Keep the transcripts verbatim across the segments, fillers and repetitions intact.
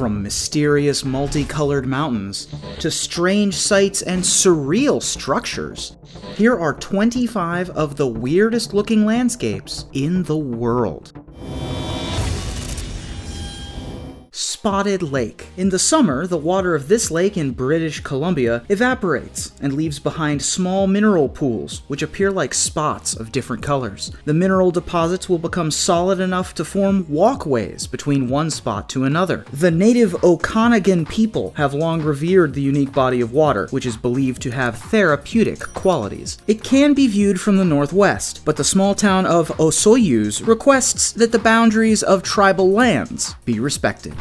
from mysterious multicolored mountains to strange sights and surreal structures. Here are twenty-five of the weirdest looking landscapes in the world. Spotted Lake. In the summer, the water of this lake in British Columbia evaporates and leaves behind small mineral pools, which appear like spots of different colors. The mineral deposits will become solid enough to form walkways between one spot to another. The native Okanagan people have long revered the unique body of water, which is believed to have therapeutic qualities. It can be viewed from the northwest, but the small town of Osoyoos requests that the boundaries of tribal lands be respected.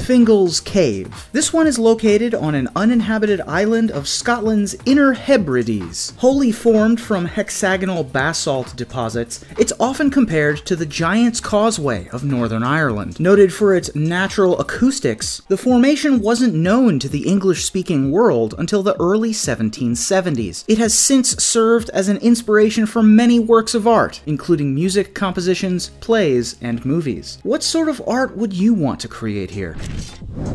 Fingal's Cave. This one is located on an uninhabited island of Scotland's Inner Hebrides. Wholly formed from hexagonal basalt deposits, it's often compared to the Giant's Causeway of Northern Ireland. Noted for its natural acoustics, the formation wasn't known to the English-speaking world until the early seventeen seventies. It has since served as an inspiration for many works of art, including music compositions, plays, and movies. What sort of art would you want to create here?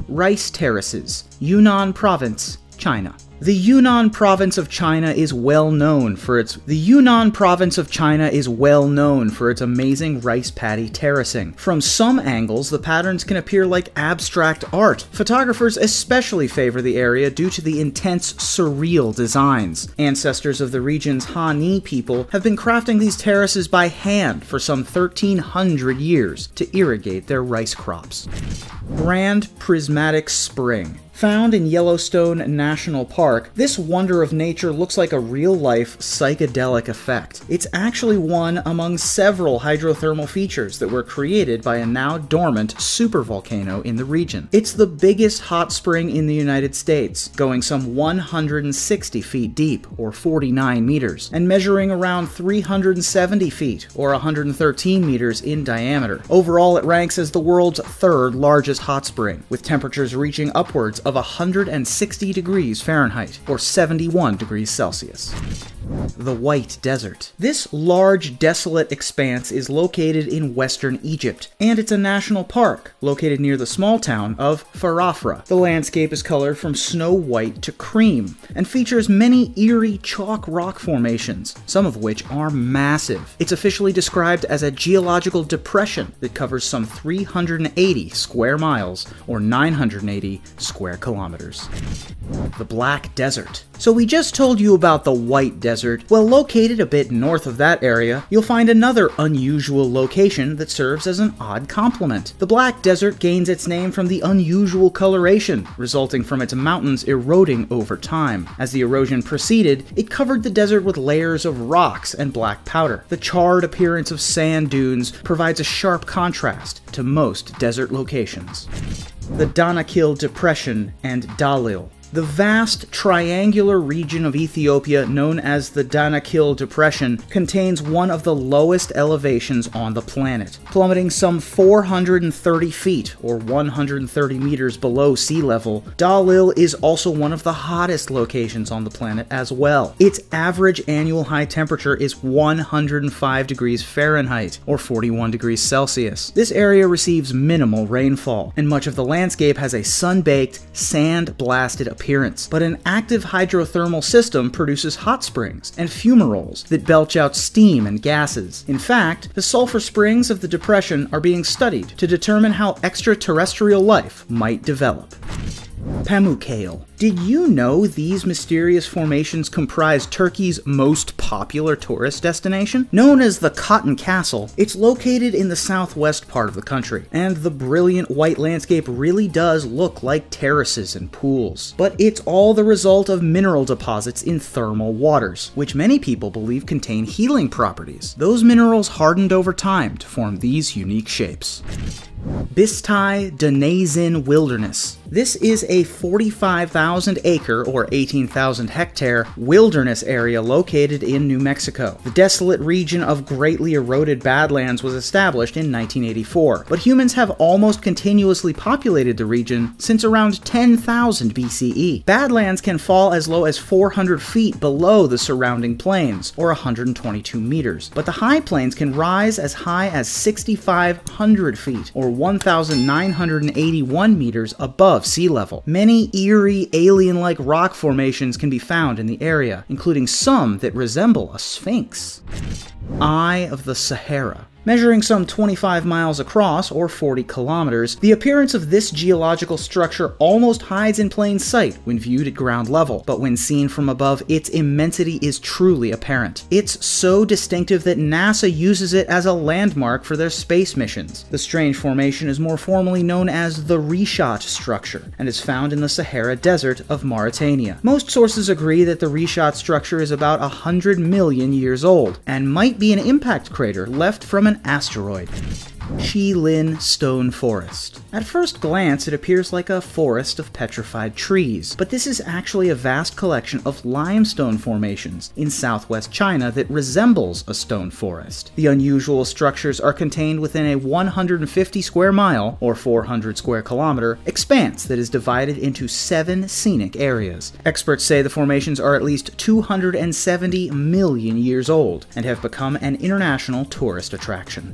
Rice terraces, Yunnan Province, China. The Yunnan Province of China is well known for its The Yunnan Province of China is well known for its amazing rice paddy terracing. From some angles, the patterns can appear like abstract art. Photographers especially favor the area due to the intense surreal designs. Ancestors of the region's Hani people have been crafting these terraces by hand for some thirteen hundred years to irrigate their rice crops. Grand Prismatic Spring. Found in Yellowstone National Park, this wonder of nature looks like a real-life psychedelic effect. It's actually one among several hydrothermal features that were created by a now dormant supervolcano in the region. It's the biggest hot spring in the United States, going some one hundred sixty feet deep, or forty-nine meters, and measuring around three hundred seventy feet, or one hundred thirteen meters in diameter. Overall, it ranks as the world's third largest hot spring, with temperatures reaching upwards of one hundred sixty degrees Fahrenheit, or seventy-one degrees Celsius. The White Desert. This large, desolate expanse is located in western Egypt, and it's a national park located near the small town of Farafra. The landscape is colored from snow-white to cream, and features many eerie chalk rock formations, some of which are massive. It's officially described as a geological depression that covers some three hundred eighty square miles, or nine hundred eighty square kilometers. The Black Desert. So we just told you about the White Desert. Well, located a bit north of that area, you'll find another unusual location that serves as an odd complement. The Black Desert gains its name from the unusual coloration resulting from its mountains eroding over time. As the erosion proceeded, it covered the desert with layers of rocks and black powder. The charred appearance of sand dunes provides a sharp contrast to most desert locations. The Danakil Depression and Dallol. The vast, triangular region of Ethiopia known as the Danakil Depression contains one of the lowest elevations on the planet, plummeting some four hundred thirty feet, or one hundred thirty meters below sea level. Dallol is also one of the hottest locations on the planet as well. Its average annual high temperature is one hundred five degrees Fahrenheit, or forty-one degrees Celsius. This area receives minimal rainfall, and much of the landscape has a sun-baked, sand-blasted appearance. Appearance. But an active hydrothermal system produces hot springs and fumaroles that belch out steam and gases. In fact, the sulfur springs of the depression are being studied to determine how extraterrestrial life might develop. Pamukkale. Did you know these mysterious formations comprise Turkey's most popular tourist destination? Known as the Cotton Castle, it's located in the southwest part of the country, and the brilliant white landscape really does look like terraces and pools. But it's all the result of mineral deposits in thermal waters, which many people believe contain healing properties. Those minerals hardened over time to form these unique shapes. Bisti Danzan Wilderness. This is a forty-five thousand acre, or eighteen thousand hectare, wilderness area located in New Mexico. The desolate region of greatly eroded badlands was established in nineteen eighty-four, but humans have almost continuously populated the region since around ten thousand B C E. Badlands can fall as low as four hundred feet below the surrounding plains, or one hundred twenty-two meters, but the high plains can rise as high as six thousand five hundred feet, or one thousand nine hundred eighty-one meters above sea level. Many eerie, alien-like rock formations can be found in the area, including some that resemble a sphinx. Eye of the Sahara. Measuring some twenty-five miles across, or forty kilometers, the appearance of this geological structure almost hides in plain sight when viewed at ground level, but when seen from above, its immensity is truly apparent. It's so distinctive that NASA uses it as a landmark for their space missions. The strange formation is more formally known as the Richat Structure, and is found in the Sahara Desert of Mauritania. Most sources agree that the Richat Structure is about one hundred million years old, and might be an impact crater left from an An asteroid. Shilin Stone Forest. At first glance, it appears like a forest of petrified trees, but this is actually a vast collection of limestone formations in southwest China that resembles a stone forest. The unusual structures are contained within a one hundred fifty square mile, or four hundred square kilometer, expanse that is divided into seven scenic areas. Experts say the formations are at least two hundred seventy million years old and have become an international tourist attraction.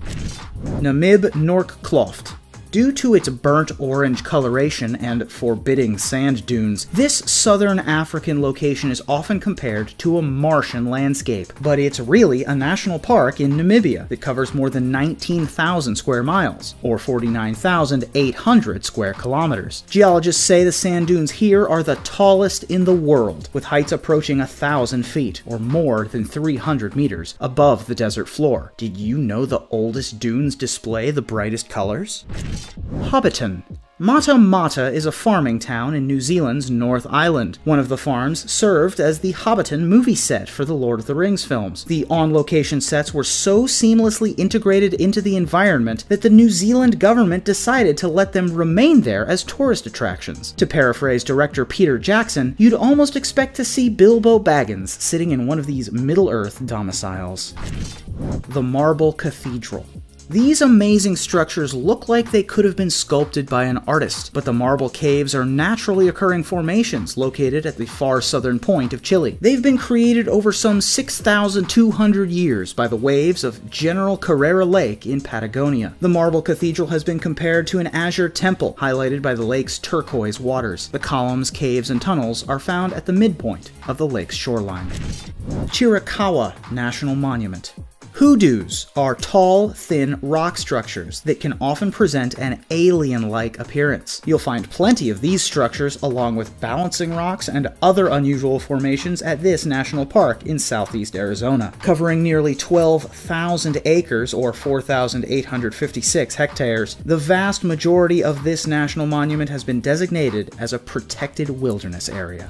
Namib Nork-Kloft. Due to its burnt-orange coloration and forbidding sand dunes, this southern African location is often compared to a Martian landscape, but it's really a national park in Namibia that covers more than nineteen thousand square miles, or forty-nine thousand eight hundred square kilometers. Geologists say the sand dunes here are the tallest in the world, with heights approaching one thousand feet, or more than three hundred meters, above the desert floor. Did you know the oldest dunes display the brightest colors? Hobbiton. Mata Mata is a farming town in New Zealand's North Island. One of the farms served as the Hobbiton movie set for the Lord of the Rings films. The on-location sets were so seamlessly integrated into the environment that the New Zealand government decided to let them remain there as tourist attractions. To paraphrase director Peter Jackson, you'd almost expect to see Bilbo Baggins sitting in one of these Middle-earth domiciles. The Marble Cathedral. These amazing structures look like they could have been sculpted by an artist, but the marble caves are naturally occurring formations located at the far southern point of Chile. They've been created over some six thousand two hundred years by the waves of General Carrera Lake in Patagonia. The Marble Cathedral has been compared to an azure temple, highlighted by the lake's turquoise waters. The columns, caves, and tunnels are found at the midpoint of the lake's shoreline. Chiricahua National Monument. Hoodoos are tall, thin rock structures that can often present an alien-like appearance. You'll find plenty of these structures along with balancing rocks and other unusual formations at this national park in southeast Arizona. Covering nearly twelve thousand acres or four thousand eight hundred fifty-six hectares, the vast majority of this national monument has been designated as a protected wilderness area.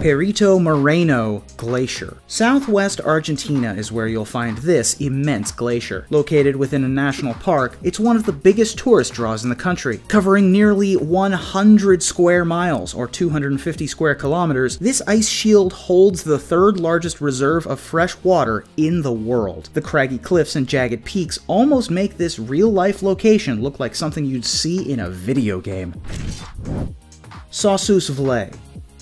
Perito Moreno Glacier. Southwest Argentina is where you'll find this immense glacier. Located within a national park, it's one of the biggest tourist draws in the country. Covering nearly one hundred square miles, or two hundred fifty square kilometers, this ice shield holds the third largest reserve of fresh water in the world. The craggy cliffs and jagged peaks almost make this real-life location look like something you'd see in a video game. Osoyoos Valley.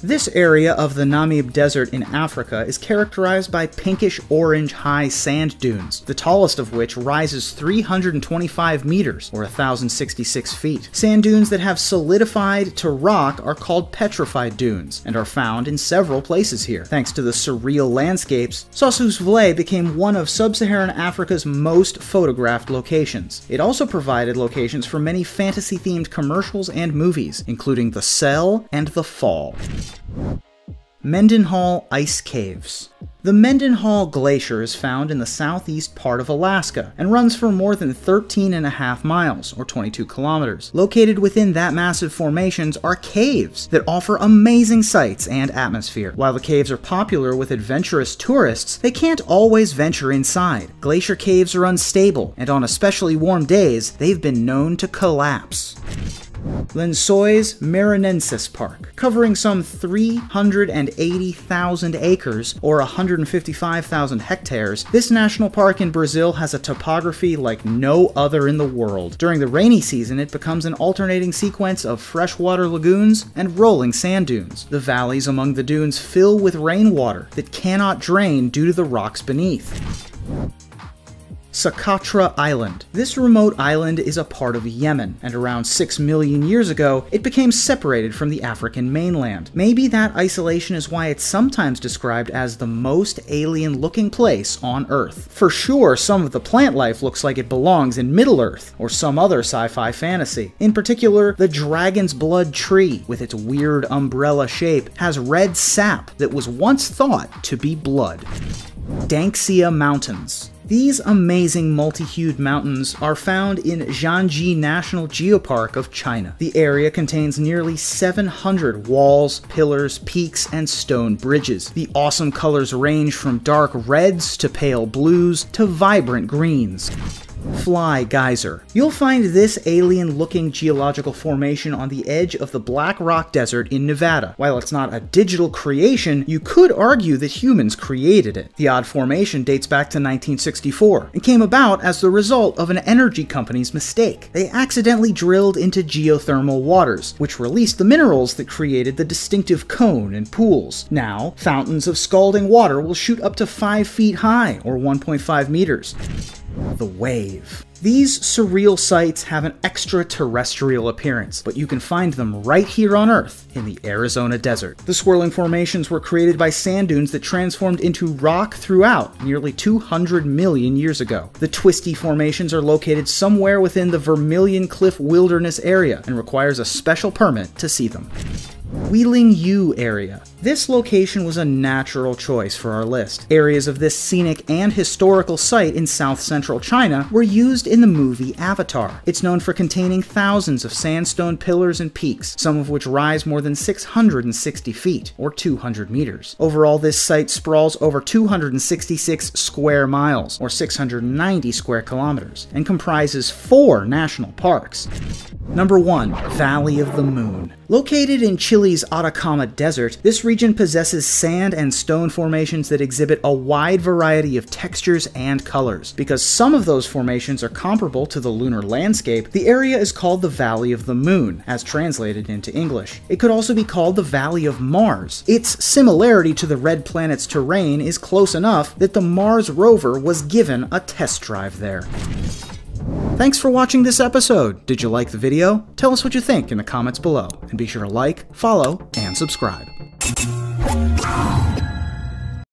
This area of the Namib Desert in Africa is characterized by pinkish-orange high sand dunes, the tallest of which rises three hundred twenty-five meters, or one thousand sixty-six feet. Sand dunes that have solidified to rock are called petrified dunes, and are found in several places here. Thanks to the surreal landscapes, Osoyoos Valley became one of sub-Saharan Africa's most photographed locations. It also provided locations for many fantasy-themed commercials and movies, including The Cell and The Fall. Mendenhall Ice Caves. The Mendenhall Glacier is found in the southeast part of Alaska and runs for more than thirteen and a half miles, or twenty-two kilometers. Located within that massive formations are caves that offer amazing sights and atmosphere. While the caves are popular with adventurous tourists, they can't always venture inside. Glacier caves are unstable, and on especially warm days, they've been known to collapse. Lensois Marinensis Park. Covering some three hundred eighty thousand acres, or one hundred fifty-five thousand hectares, this national park in Brazil has a topography like no other in the world. During the rainy season, it becomes an alternating sequence of freshwater lagoons and rolling sand dunes. The valleys among the dunes fill with rainwater that cannot drain due to the rocks beneath. Socotra Island. This remote island is a part of Yemen, and around six million years ago, it became separated from the African mainland. Maybe that isolation is why it's sometimes described as the most alien-looking place on Earth. For sure, some of the plant life looks like it belongs in Middle-earth, or some other sci-fi fantasy. In particular, the dragon's blood tree, with its weird umbrella shape, has red sap that was once thought to be blood. Danxia Mountains. These amazing multi-hued mountains are found in Zhangji National Geopark of China. The area contains nearly seven hundred walls, pillars, peaks, and stone bridges. The awesome colors range from dark reds to pale blues to vibrant greens. Fly Geyser. You'll find this alien-looking geological formation on the edge of the Black Rock Desert in Nevada. While it's not a digital creation, you could argue that humans created it. The odd formation dates back to nineteen sixty-four and came about as the result of an energy company's mistake. They accidentally drilled into geothermal waters, which released the minerals that created the distinctive cone and pools. Now, fountains of scalding water will shoot up to five feet high, or one point five meters. The Wave. These surreal sites have an extraterrestrial appearance, but you can find them right here on Earth, in the Arizona desert. The swirling formations were created by sand dunes that transformed into rock throughout nearly two hundred million years ago. The twisty formations are located somewhere within the Vermilion Cliff Wilderness area and requires a special permit to see them. Wheeling U area. This location was a natural choice for our list. Areas of this scenic and historical site in south-central China were used in the movie Avatar. It's known for containing thousands of sandstone pillars and peaks, some of which rise more than six hundred sixty feet, or two hundred meters. Overall, this site sprawls over two hundred sixty-six square miles, or six hundred ninety square kilometers, and comprises four national parks. Number one. Valley of the Moon. Located in Chile's Atacama Desert, this region possesses sand and stone formations that exhibit a wide variety of textures and colors. Because some of those formations are comparable to the lunar landscape, the area is called the Valley of the Moon, as translated into English. It could also be called the Valley of Mars. Its similarity to the Red Planet's terrain is close enough that the Mars rover was given a test drive there. Thanks for watching this episode. Did you like the video? Tell us what you think in the comments below, and be sure to like, follow, and subscribe.